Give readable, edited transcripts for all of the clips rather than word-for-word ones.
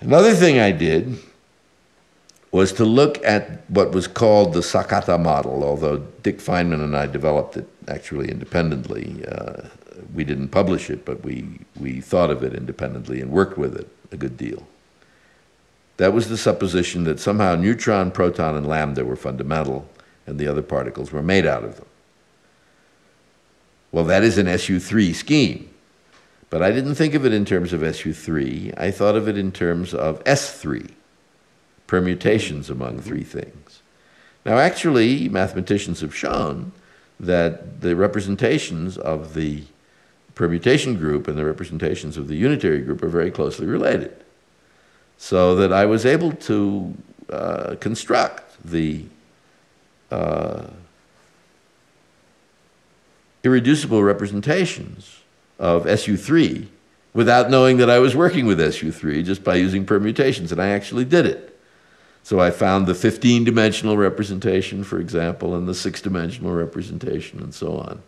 Another thing I did was to look at what was called the Sakata model, although Dick Feynman and I developed it actually independently. We didn't publish it, but we thought of it independently and worked with it a good deal. That was the supposition that somehow neutron, proton, and lambda were fundamental and the other particles were made out of them. Well, that is an SU3 scheme, but I didn't think of it in terms of SU3. I thought of it in terms of S3, permutations among three things. Now, actually, mathematicians have shown that the representations of the permutation group and the representations of the unitary group are very closely related, so that I was able to construct the irreducible representations of SU3 without knowing that I was working with SU3, just by using permutations, and I actually did it. So I found the 15-dimensional representation, for example, and the 6-dimensional representation, and so on.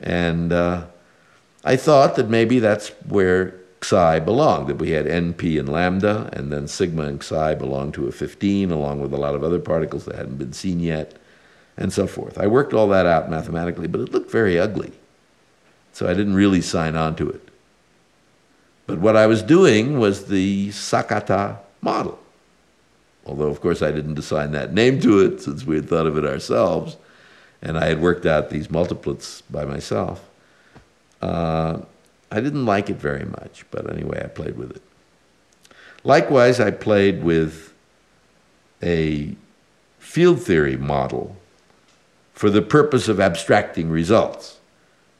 And I thought that maybe that's where psi belonged, that we had NP and lambda, and then sigma and psi belonged to a 15, along with a lot of other particles that hadn't been seen yet, and so forth. I worked all that out mathematically, but it looked very ugly, so I didn't really sign on to it. But what I was doing was the Sakata model, although, of course, I didn't assign that name to it, since we had thought of it ourselves, and I had worked out these multiplets by myself. I didn't like it very much, but anyway, I played with it. Likewise, I played with a field theory model for the purpose of abstracting results,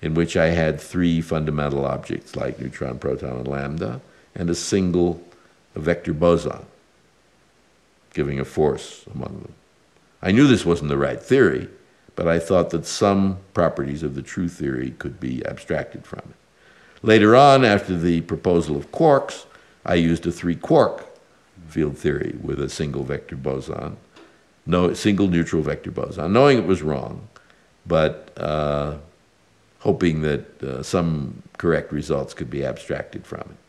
in which I had three fundamental objects like neutron, proton, and lambda, and a single vector boson giving a force among them. I knew this wasn't the right theory, but I thought that some properties of the true theory could be abstracted from it. Later on, after the proposal of quarks, I used a three-quark field theory with a single vector boson, no single neutral vector boson, knowing it was wrong, but hoping that some correct results could be abstracted from it.